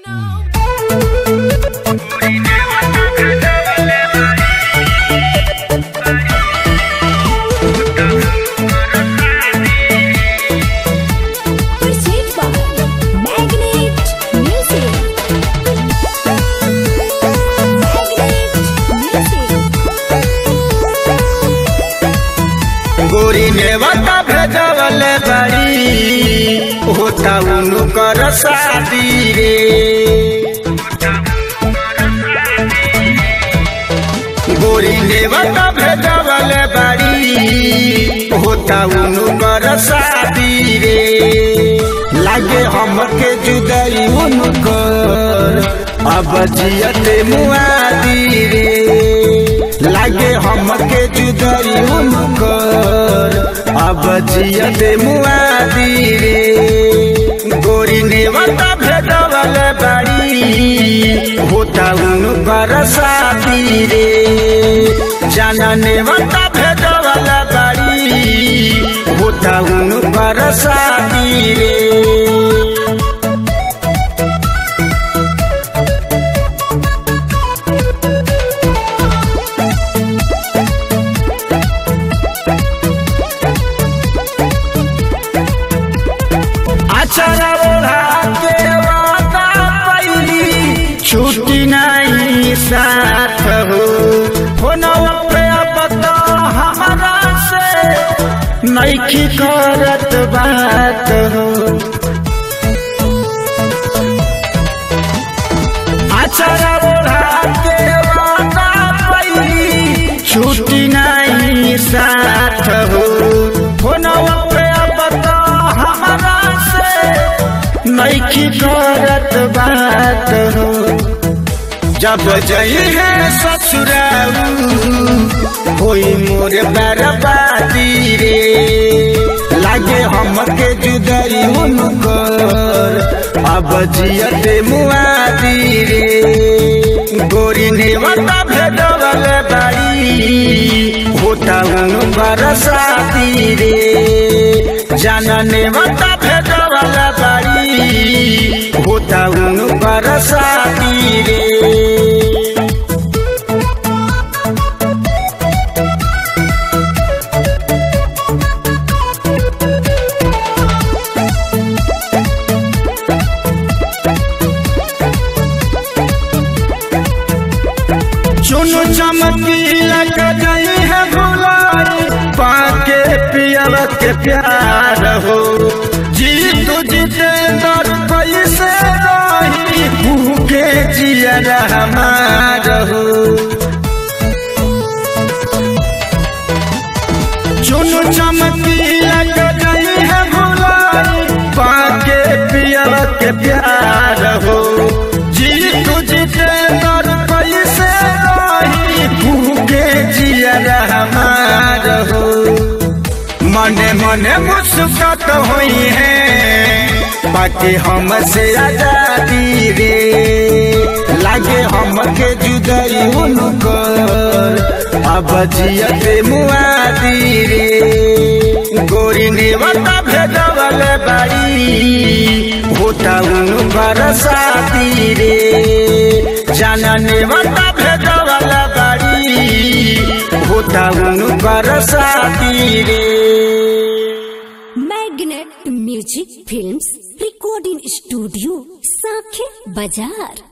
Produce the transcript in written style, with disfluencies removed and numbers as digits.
गोरी नेवता भेजवल बड़ी होता उनकर शादी रे। गोरी नेवता भेजवल बड़ी होता उनकर शादी रे। लागे हमके जुदाई उनकर अब जियत मुआदी रे। लागे हमके जुदाई उनकर अब जियत मुआदी रे। गोरी नेवता भेजवल बड़ी होता उनकर शादी रे। जाना नेवता भेजवल बड़ी होता उनकर शादी रे। छुट्टी नहीं साथ हो न पता हमारा से नहीं करत बात हो। छुट्टी नहीं साथ हो न पता हमारा से नहीं करत बात हो। जब जई है ससुराऊ होई मोर बर्बादी रे। लागे हमके जुदाई उनकर अब जियत मुआदी रे। गोरी नेवता भेजवल बड़ी होता उनकर शादी रे। जाना नेवता भेजवल बड़ी होता उनकर शादी रे। चुनु चमकीला कजई है भुलाई पाके पियल के प्यार हो। जीत जितेंदर कैसे रही भूखे जियल हमार हो। चुनु चमकीला कजई है भुलाई पाके पियल के प्यार हो। जीत जितेंदर कैसे भूखे जियल हमार हो। मने मने मुस्कुरात होई है बाकी हमसे आजादी रे। लागे हमके जुदाई उनकर अब जियत मुआदी रे। गोरी नेवता भेजवल बड़ी होता उनकर शादी रे। जाना नेवता भेजवल बड़ी होता उनकर शादी रे। Magnet music films recording studio साखे बाजार।